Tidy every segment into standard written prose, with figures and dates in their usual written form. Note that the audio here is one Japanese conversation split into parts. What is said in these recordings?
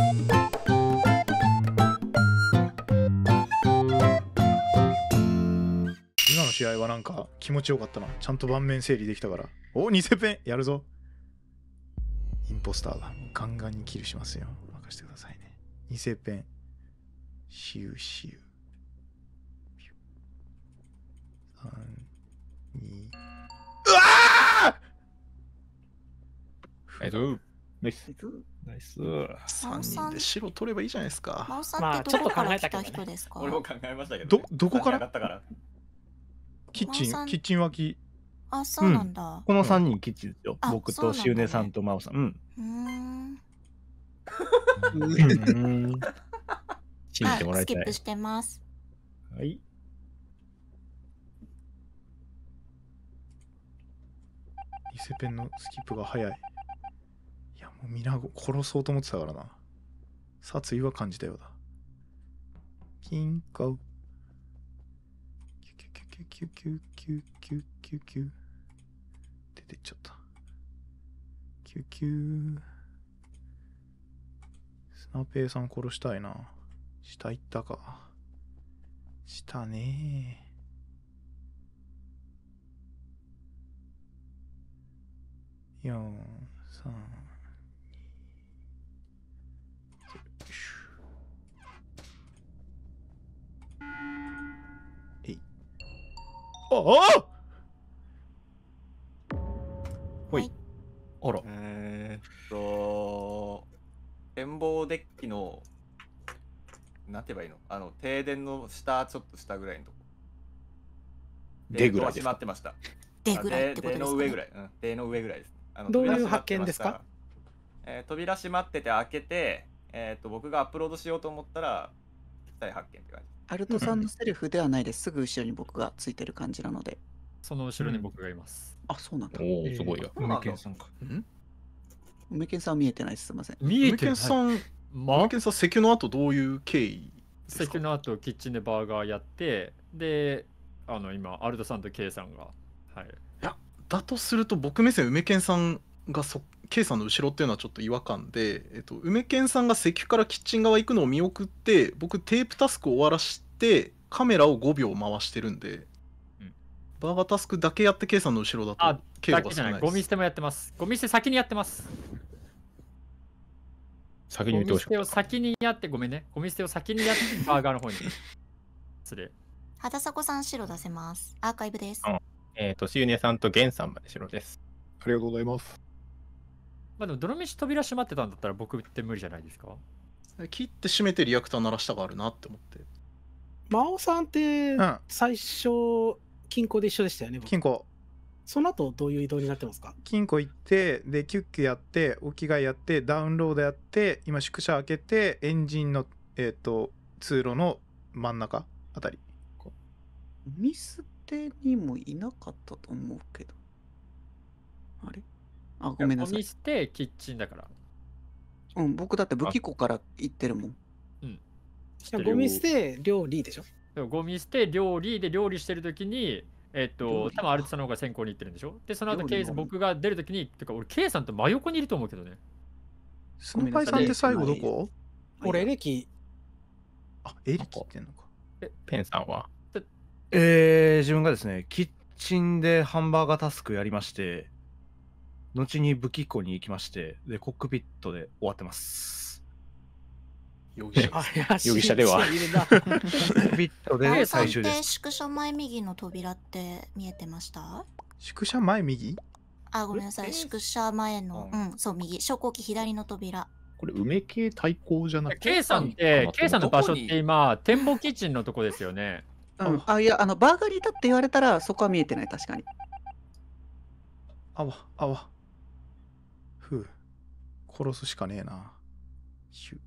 今の試合はなんか気持ちよかったな。ちゃんと盤面整理できたから。お、偽ペンやるぞ。インポスターがガンガンにキルしますよ。任せてくださいね。偽ペンシューシュー3、2、うわあ！ナイスナイスナイス。3人で白取ればいいじゃないですか。まあちょっと考えたけどね。俺も考えましたけど、どこから？キッチン脇。あ、そうなんだ。この3人キッチンですよ。僕とシュウネさんとマオさん。信じてもらいたい。スキップしてます。はい。ニセペンのスキップが早い。いやもうみんな殺そうと思ってたからな。殺意は感じたようだ。金庫。9999999出てっちゃった。99。スナペイさん殺したいな。下行ったか。下ねえ。4、3、2、えい。ああ。ほい。あら。展望デッキの。なんて言えばいいの、停電の下、ちょっと下ぐらいのとこ。デグラ。閉まってました。デグラってことですかね。デの上ぐらい。うん、デの上ぐらいです。どういう発見ですか？扉閉まってて開けて、僕がアップロードしようと思ったら再発見って感じ。アルトさんのセルフではないです。すぐ後ろに僕がついてる感じなので。その後ろに僕がいます。あ、そうなんだ。おお、すごいよ。梅健さんか。梅健さん見えてないです。すみません。梅健さん、梅健さん、席の後どういう経緯？席の後キッチンでバーガーやって、で、今アルトさんとケイさんがはい。だとすると僕目線梅健さんがK さんの後ろっていうのはちょっと違和感で、梅健さんが石油からキッチン側行くのを見送って僕テープタスクを終わらしてカメラを5秒回してるんで、うん、バーガータスクだけやって K さんの後ろだと。あ、K が少ないです。だけじゃない。ゴミ捨てもやってます。ゴミ捨て先にやってます。先に言ってほしい。ゴミ捨てを先にやって、ごめんね、ゴミ捨てを先にやってバーガーの方にそれ畑迫さん白出せます。アーカイブです。うん、シウネさんとゲンさんまで白です。ありがとうございます。まあでも、どのみち扉閉まってたんだったら僕って無理じゃないですか？切って閉めてリアクター鳴らしたがあるなって思って。魔王さんって、最初、金庫で一緒でしたよね、僕。金庫。その後、どういう移動になってますか？金庫行って、で、キュッキュやって、お着替えやって、ダウンロードやって、今、宿舎開けて、エンジンの、通路の真ん中あたり。ミスにもいなかったと思うけど。あれ？あ、ごめんなさい。ゴミ捨てキッチンだから。うん、僕だって武器庫から行ってるもん。うん。ゴミ捨て料理でしょ？ゴミ捨て料理で料理してるときに、多分アルトさんの方が先行に行ってるんでしょ？で、その後ケイさん、僕が出るときに、てか俺ケイさんと真横にいると思うけどね。スノパイさんって最後どこ？俺エレキ。あ、エレキってんのか。ペンさんは？自分がですね、キッチンでハンバーガータスクやりまして、後に武器庫に行きまして、で、コックピットで終わってます。容疑者では。コックピットで最終です。宿舎前右の扉って見えてました？宿舎前右？あ、ごめんなさい、宿舎前の、うん、そう、右、昇降機左の扉。これ、梅系対抗じゃなくて。K さんって、K さんの場所って今、展望キッチンのとこですよね。うん、あ、いや、バーガーにいたって言われたらそこは見えてない。確かに。あわあわ、ふう、殺すしかねえな。シュ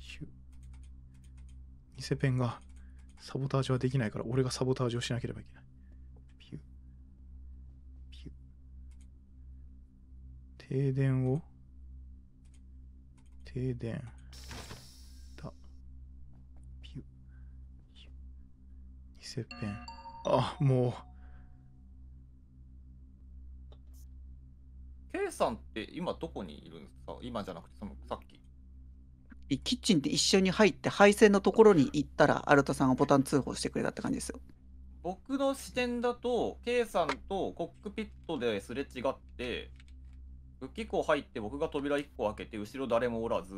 シュ、偽ペンがサボタージュはできないから俺がサボタージュをしなければいけない。ピューピュー、停電偽ペン。あ、もう K さんって今どこにいるんですか？今じゃなくてそのさっきキッチンって一緒に入って配線のところに行ったら、アルトさんがボタン通報してくれたって感じですよ。僕の視点だと K さんとコックピットですれ違って、武器庫入って僕が扉1個開けて後ろ誰もおらず、い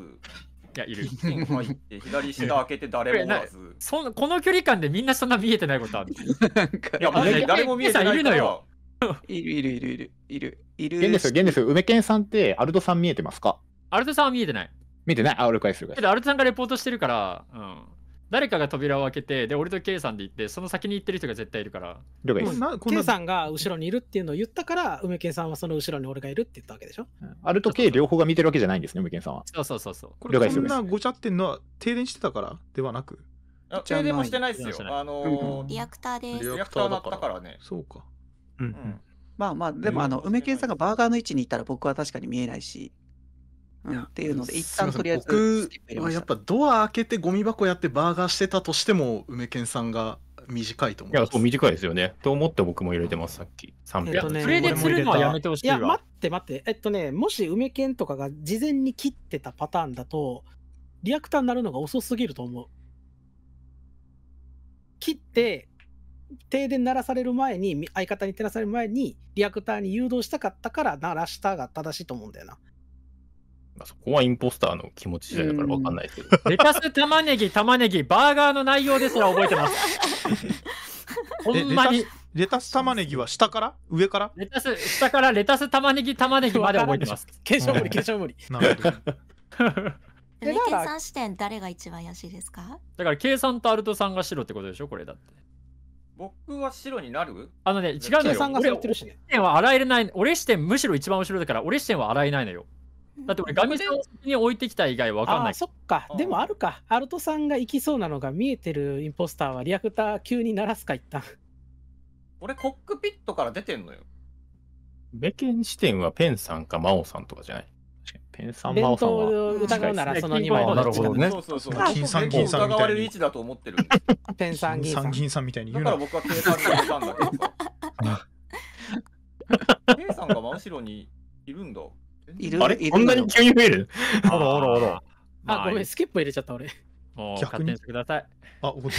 やいる、キッチン入って左下開けて誰もおらずそんこの距離感でみんなそんな見えてないことあるいやマジで誰も見えてないから。いる現ですよ。梅健さんってアルトさん見えてますか？アルトさんは見えてない。見えてない。あ、俺返すよ。アルトさんがレポートしてるから、うん、誰かが扉を開けて、で俺と K さんで行って、その先に行ってる人が絶対いるから。K さんが後ろにいるっていうのを言ったから、梅健さんはその後ろに俺がいるって言ったわけでしょ。アルト K 両方が見てるわけじゃないんですね、梅健さんは。そう。これそんなごちゃってんのは停電してたからではなく。停電もしてないですよ。リアクターです。リアクターだったからね。そうか。うん。まあでも梅健さんがバーガーの位置にいたら僕は確かに見えないしっていうので、一旦とりあえず僕はやっぱドア開けてゴミ箱やってバーガーしてたとしても梅健さんが短いと思う。いや、そう短いですよねと思って僕も入れてます。さっき300。それで釣るのはやめてほしいわ。いや待ってもし梅健とかが事前に切ってたパターンだとリアクターになるのが遅すぎると思う。切って停電鳴らされる前に、相方に照らされる前にリアクターに誘導したかったから鳴らしたが正しいと思うんだよな。そこはインポスターの気持ち次第だから分かんないけど。レタス、玉ねぎ、バーガーの内容ですら覚えてます。ほんまに。レタス玉ねぎは下から上から？下からレタス玉ねぎまで覚えてます。検証無理。なるほど。梅健さん視点誰が一番怪しいですか？だからKさんとアルトさんが白ってことでしょ、これだって。僕は白になる？違うのよ。俺視点は洗えない。俺視点むしろ一番後ろだから、俺視点は洗えないのよ。だって俺画面に置いてきた以外わかんない。そっか。でもあるか。アルトさんが行きそうなのが見えてるインポスターはリアクター急に鳴らすか一旦。俺コックピットから出てんのよ。梅健視点はペンさんかマオさんとかじゃない？ペンさんマオさんは。疑うならその2枚のどっちか。そう。金さん疑われる位置だと思ってる。ペンさん銀さんみたいに言うな。だから僕はペンさんに入れたんだけどさ。ペンさんが真後ろにいるんだ。あれこんなに急に増える。あ、ごめん、スキップ入れちゃった俺。逆にしてください。あ、怒って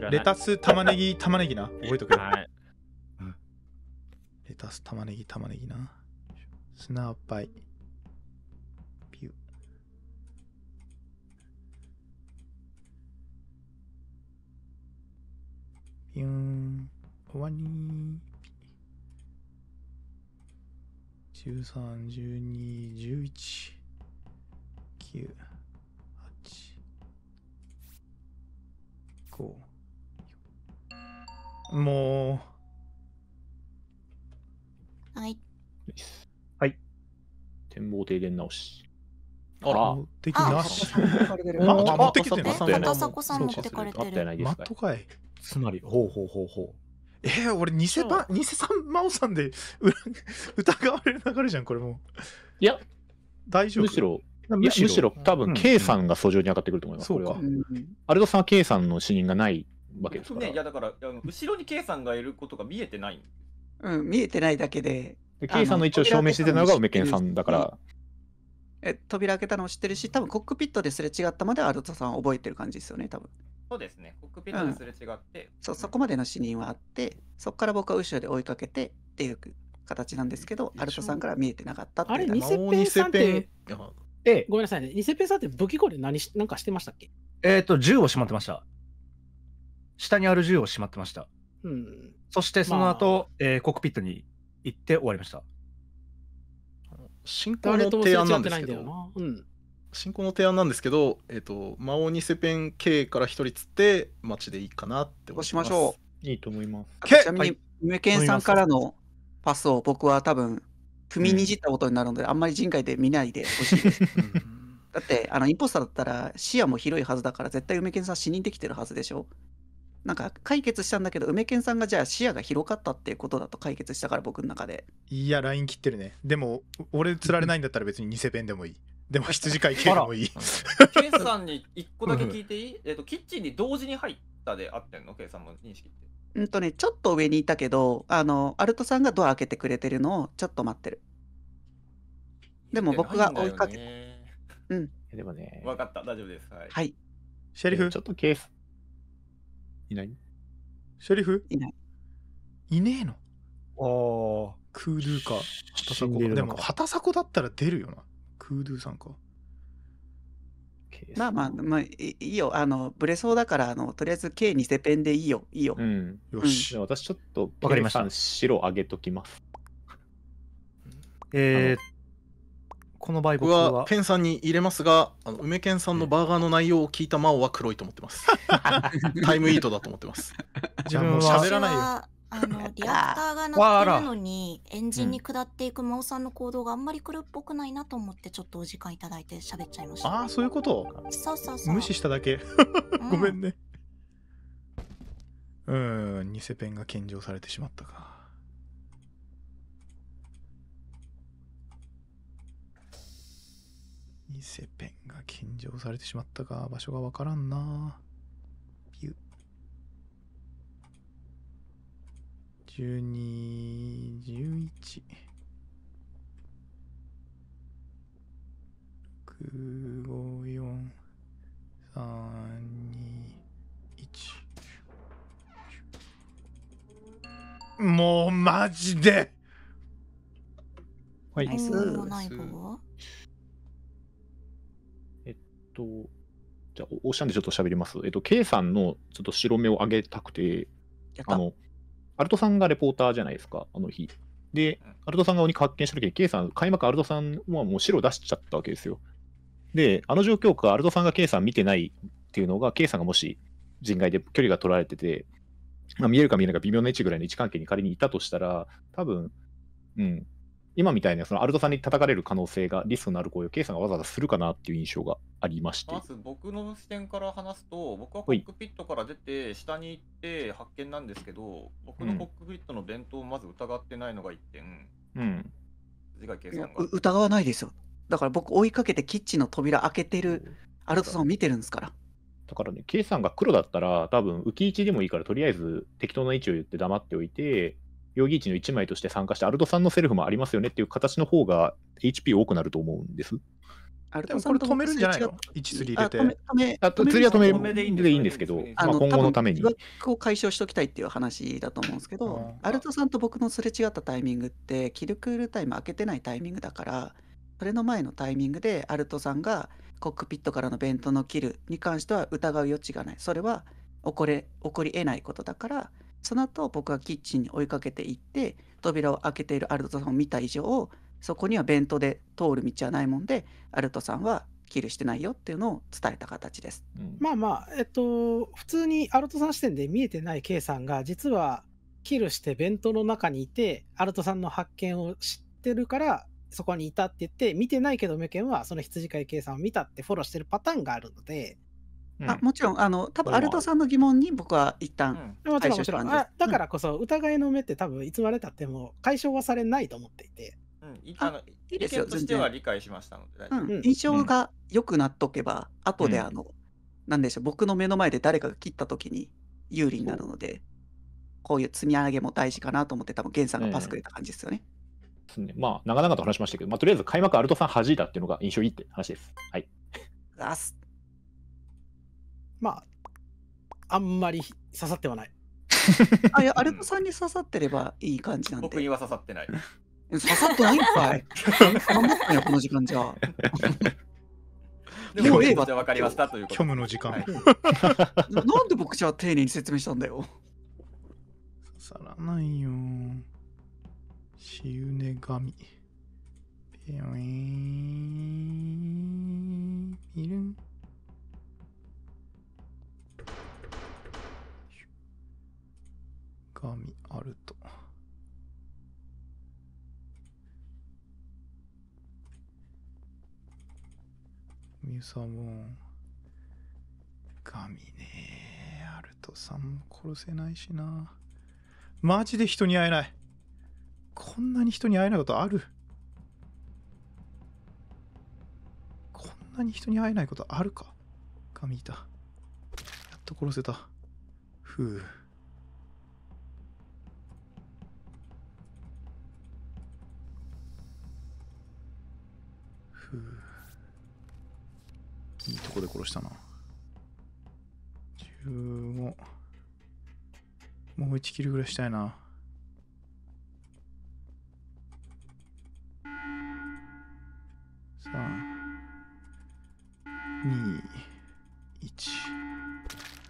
る。レタス、玉ねぎな。覚えとくよ。レタス、玉ねぎな。スナーパイ。ピュー。ピューン。終わり。13、12、11、9、8、5。もうはい展望停電直し。あら敵なし。マット来てなさってまた迫さん持ってかれてる。マットかい。つまりほう。俺偽さん真央さんで疑われる流れじゃんこれもう。いや大丈夫。むしろ多分 K さんが訴状に上がってくると思います。そうか。アルトさんは K さんの死因がないわけですから。いやだから後ろに K さんがいることが見えてない。見えてないだけで K さんの位置を証明してたのが梅健さんだから、扉開けたのを知ってるし、多分コックピットですれ違ったまでアルトさん覚えてる感じですよね多分。そうですね、コックピットですれ違って、そこまでの死人はあって、そこから僕は後ろで追いかけてっていう形なんですけど、アルトさんから見えてなかったっていう。あれ偽ペンさんってごめんなさいね、偽ペンさんって武器庫で何かしてましたっけ？銃をしまってました。下にある銃をしまってました。そしてその後、コックピットに行って終わりました。進行の提案なんですけど、魔王ニセペン K から一人つって街でいいかなって思います。いいと思います。ちなみに梅健さんからのパスを僕は多分踏みにじったことになるので、あんまり人外で見ないでほしいです。だってインポスターだったら視野も広いはずだから、絶対梅健さん視認できてるはずでしょ。なんか解決したんだけど、梅健さんがじゃあ視野が広かったっていうことだと解決したから僕の中で。いやライン切ってるね。でも俺釣られないんだったら別にニセペンでもいい。でも羊飼い系もいい。ケイさんに1個だけ聞いていい？キッチンに同時に入ったであってんの？ケイさんの認識って。ちょっと上にいたけど、アルトさんがドア開けてくれてるのをちょっと待ってる。でも僕が追いかけて。でもね。分かった、大丈夫です。はい。はい、シェリフちょっとケース。いないシェリフいない。いねえの。ああ、クードゥーか。ハタサコ。でも、ハタサコだったら出るよな。クードゥーさんか。まあまあ、まあ、いいよ。ブレそうだから、とりあえず K にセペンでいいよ。いいよ。うん。よし。うん、私ちょっと、わかりました。白上げときます。このバイボックスは僕はケンさんに入れますが、梅ケンさんのバーガーの内容を聞いたマオは黒いと思ってます。タイムイートだと思ってます。自分は喋らないよ。リアクターが鳴ってるのに、エンジンに下っていくマオさんの行動があんまり黒っぽくないなと思って、ちょっとお時間いただいて喋っちゃいました。ああ、そういうこと。そうそうそう。無視しただけ。ごめんね。偽ペンが献上されてしまったか。偽ペンが献上されてしまったか、場所がわからんな。ピュッ。12、11。6、5、4、3、2、1。もうマジで。はい。じゃあ、おっしゃんでちょっと喋ります。K さんのちょっと白目を上げたくて、アルトさんがレポーターじゃないですか、あの日。で、アルトさんが鬼発見したときに、K さん、開幕アルトさんはもう白出しちゃったわけですよ。で、あの状況下、アルトさんが K さん見てないっていうのが、K さんがもし人外で距離が取られてて、まあ、見えるか見えないか微妙な位置ぐらいの位置関係に仮にいたとしたら、多分、うん。今みたいなそのアルトさんに叩かれる可能性がリスクのある行為を K さんがわざわざするかなっていう印象がありまして、まず僕の視点から話すと、僕はコックピットから出て下に行って発見なんですけど、僕のコックピットの弁当をまず疑ってないのが1点、うん、疑わないですよ。だから僕追いかけてキッチンの扉開けてるアルトさんを見てるんですから。だからね、 K さんが黒だったら多分浮き位置でもいいからとりあえず適当な位置を言って黙っておいて、容疑位置の1枚として参加して、アルトさんのセルフもありますよねっていう形の方が HP 多くなると思うんです。でもこれ止めるんじゃないの ?1、3 入れて。釣りは止めでいいんですけど、今後のために。疑惑を解消しときたいっていう話だと思うんですけど、アルトさんと僕のすれ違ったタイミングって、キルクールタイム開けてないタイミングだから、それの前のタイミングでアルトさんがコックピットからのベントのキルに関しては疑う余地がない。それは起こり得ないことだから、その後僕はキッチンに追いかけていって、扉を開けているアルトさんを見た以上、そこにはベントで通る道はないもんで、アルトさんはキルしてないよっていうのを伝えた形です。うん、まあまあ普通にアルトさん視点で見えてない K さんが実はキルしてベントの中にいて、アルトさんの発見を知ってるからそこにいたって言って、見てないけど梅ケンはその羊飼い K さんを見たってフォローしてるパターンがあるので。あ、もちろん多分アルトさんの疑問に僕は一旦解消したんです。だからこそ疑いの目って多分いつまでたっても解消はされないと思っていて、いいですよ。全然理解しましたので、印象がよくなっとけば後でなんでしょう、僕の目の前で誰かが切った時に有利になるので、こういう積み上げも大事かなと思って、多分ゲンさんがパスくれた感じですよね。まあ長々と話しましたけど、とりあえず開幕アルトさん弾いたっていうのが印象いいって話です。はい。まあ、あんまり刺さってはない。いや、アルトさんに刺さってればいい感じなんで。僕には刺さってない。刺さってないんかい。頑張ったよ、この時間じゃ。でも、分かりましたということ。虚無の時間。なんで僕じゃあ丁寧に説明したんだよ。刺さらないよ。死うね神。ピヨイン。いるん。神アルト。ミサボン。神ね。アルトさんも殺せないしな。マジで人に会えない。こんなに人に会えないことある？こんなに人に会えないことあるか？神いた。やっと殺せた。ふう。いいとこで殺したな。15。もう1キルぐらいしたいな。3、2、1。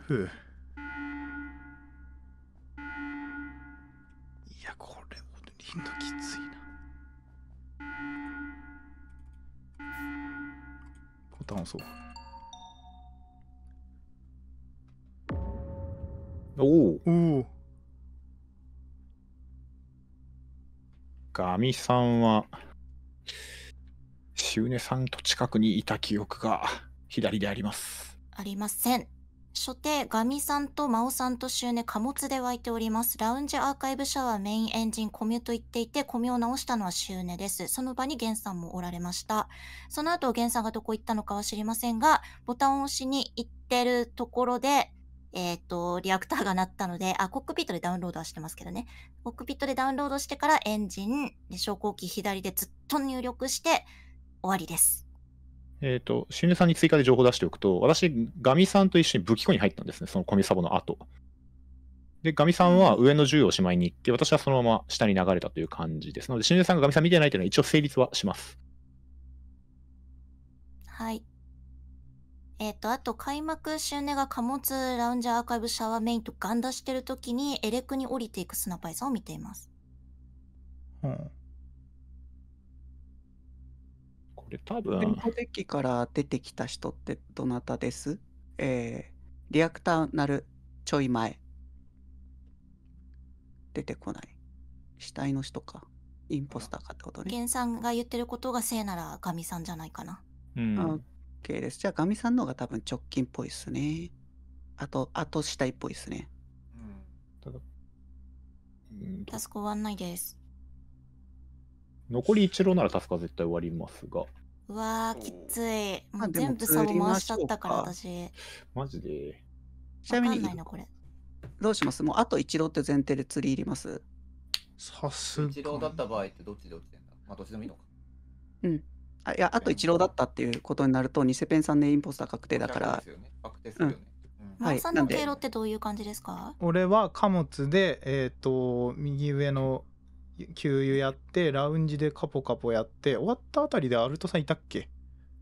ふう。いや、これ、リンドきついな。ボタン押そう。おお。ガミさんはシュウネさんと近くにいた記憶が左であります。ありません。所定、ガミさんとマオさんとシュウネ、貨物で湧いております。ラウンジアーカイブシャワー、メインエンジン、コミュと言っていて、コミュを直したのはシュウネです。その場にゲンさんもおられました。その後、ゲンさんがどこ行ったのかは知りませんが、ボタンを押しに行ってるところで、リアクターが鳴ったので、コックピットでダウンロードはしてますけどね。コックピットでダウンロードしてからエンジン、昇降機左でずっと入力して、終わりです。シュウネさんに追加で情報を出しておくと、私、ガミさんと一緒に武器庫に入ったんですね、そのコミサボの後。で、ガミさんは上の銃をしまいに行って、私はそのまま下に流れたという感じですので、シュウネさんがガミさん見てないというのは一応成立はします。はい。あと、開幕、シュウネが貨物、ラウンジャー、アーカイブ、シャワーメインとガン出してるときに、エレクに降りていくスナパイさんを見ています。うん。これ多分。電波デッキから出てきた人ってどなたです？リアクターなるちょい前。出てこない。死体の人か。インポスターかってことね。ゲンさんが言ってることが正ならガミさんじゃないかな。うん。OK です。じゃあガミさんの方が多分直近っぽいですね。あと死体っぽいですね。タスク終わんないです。残り1ロならタスクは絶対終わりますが。うわー、きつい。もう全部サボ回しちゃったから私。マジで。ちなみにどうします？もうあと1ロって前提で釣り入ります。さすが。1ロだった場合ってどっちなんだ。まあどっちでもいいのか。うん。いや、あと一郎だったっていうことになると、ニセペンさんでインポスター確定だから。マオさんの経路ってどういう感じですか？俺は貨物で、右上の給油やって、ラウンジでカポカポやって、終わったあたりでアルトさんいたっけ？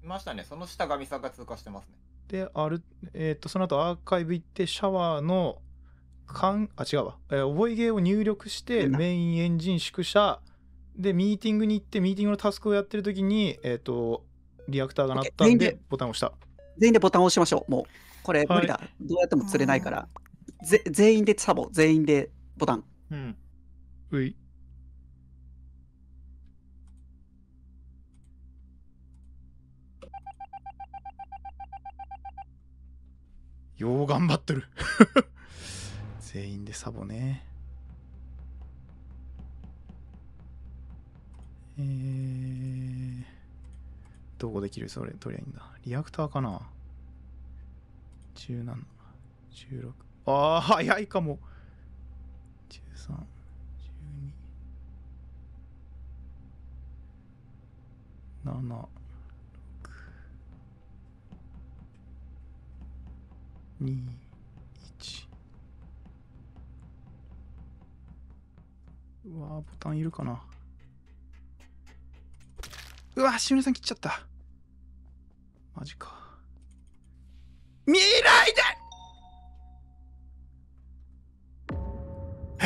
いましたね。その下、ガミさんが通過してますね。で、その後アーカイブ行って、シャワーの違うわ。覚え芸を入力して、メインエンジン宿舎、で、ミーティングに行って、ミーティングのタスクをやってるときに、リアクターが鳴ったんで、ボタンを押した。全員でボタンを押しましょう。もう、これ、無理だ。はい、どうやっても釣れないから。全員でサボ、全員でボタン。うん。うい。よう頑張ってる。全員でサボね。どこできる？それ取りゃいいんだ。リアクターかな？17、16。ああ、早いかも。13、12。7、6、2、1。うわー、ボタンいるかな？うわ、シュウネさん切っちゃった。マジか。見ない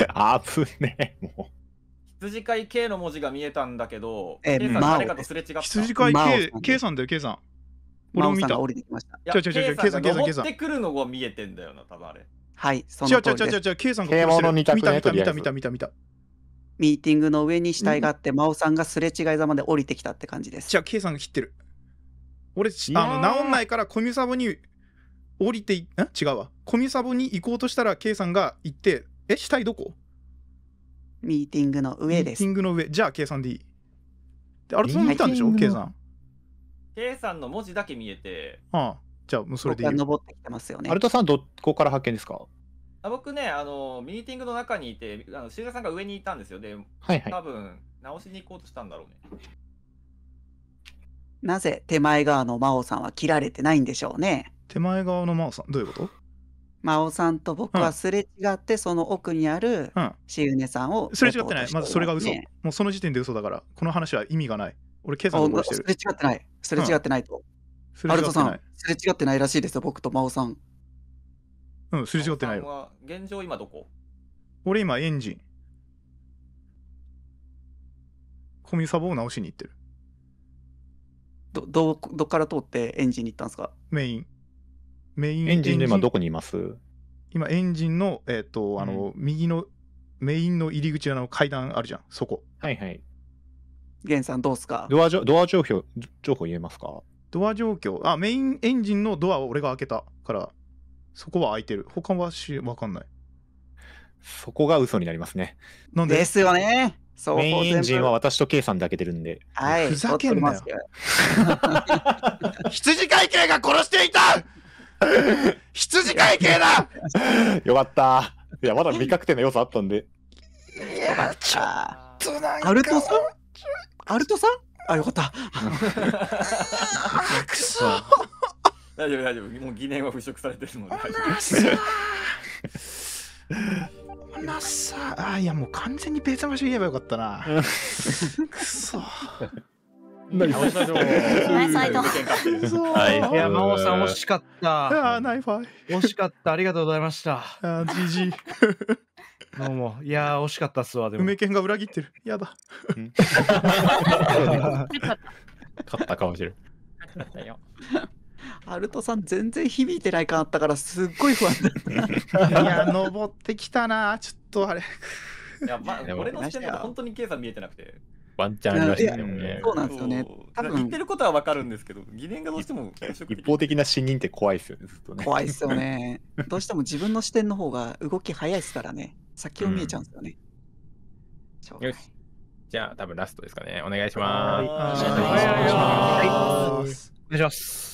で危ねえ、もう。羊飼い K の文字が見えたんだけど、K さん誰かとすれ違った。羊飼い K さんだよ、K さん。俺も見た。K さんが登ってくるのが見えてんだよな、多分あれ。はい、その通りです。K さんが登ってくる。見た。ミーティングの上に死体があって、真央さんがすれ違いざまで降りてきたって感じです。じゃあ、K さんが切ってる。俺、治んないからコミュサボに降りて、違うわ。コミュサボに行こうとしたら、K さんが行って、死体どこ？ミーティングの上です。ミーティングの上。じゃあ、K さんでいい。で、あれ、その見たんでしょ？ K さん。K さんの文字だけ見えて。ああ、じゃあ、もうそれでいい。登ってきてますよね。アルトさん、どこから発見ですか？僕ね、ミーティングの中にいて、シュウネさんが上にいたんですよ。で、多分、直しに行こうとしたんだろうね。なぜ手前側の真央さんは切られてないんでしょうね。手前側の真央さん、どういうこと？真央さんと僕はすれ違って、その奥にあるしうねさんを、すれ違ってない。まずそれが嘘。もうその時点で嘘だから、この話は意味がない。俺、計算をしてる。すれ違ってない。すれ違ってないと。アルトさん、すれ違ってないらしいですよ、僕と真央さん。うん、すれ違ってないよ。現状今どこ？俺今エンジン。コミサボを直しに行ってる。どっから通ってエンジンに行ったんですか？メインエンジンで今どこにいます？今エンジンの右のメインの入り口の階段あるじゃん、そこ。はいはい。源さんどうすか？ドア情報言えますか？ドア状況、メインエンジンのドアを俺が開けたからそこは開いてる。他はわかんない。そこが嘘になりますね。なんでですよね。メインエンジンは私と K さんで開けてるんで、はい、ふざけんなよ。羊飼い系が殺していた。羊飼い系だ。よかった。いや、まだ未確定な要素あったんで。いや、ちょっとなんかアルトさん、あ、よかった。くそ。大丈夫大丈夫、もう疑念は払拭されてるので。なさあ、いや、もう完全に別の場所言えばよかったな。くそ。ナイファイ。いや、真央さん惜しかった。ナイファイ。惜しかった。ありがとうございました。じじい。どうも。いや、惜しかったっすわ。でも梅健が裏切ってる。やだ。勝ったかもしれん。勝ったよ。アルトさん全然響いてない感あったからすっごい不安だった。いや、登ってきたな、ちょっとあれ。いや、まあ俺の視点だと本当に計算見えてなくてワンチャンありましたね。そうなんですよね。多分言ってることはわかるんですけど、疑念がどうしても一方的な信任って怖いですよね。ずっとね怖いですよね。どうしても自分の視点の方が動き早いですからね、先を見えちゃうんですよね。よし、じゃあ多分ラストですかね。お願いします。お願いします。